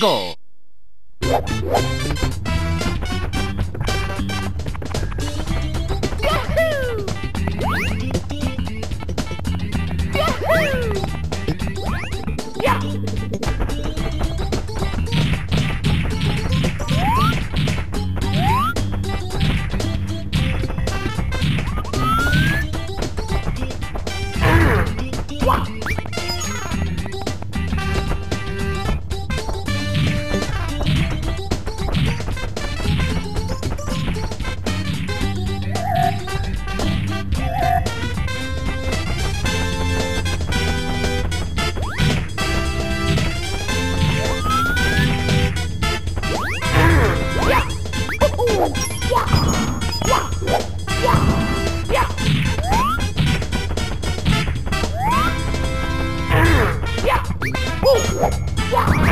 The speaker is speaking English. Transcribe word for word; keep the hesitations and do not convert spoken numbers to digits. go! Yahoo! Yahoo! Yeah! Yeah!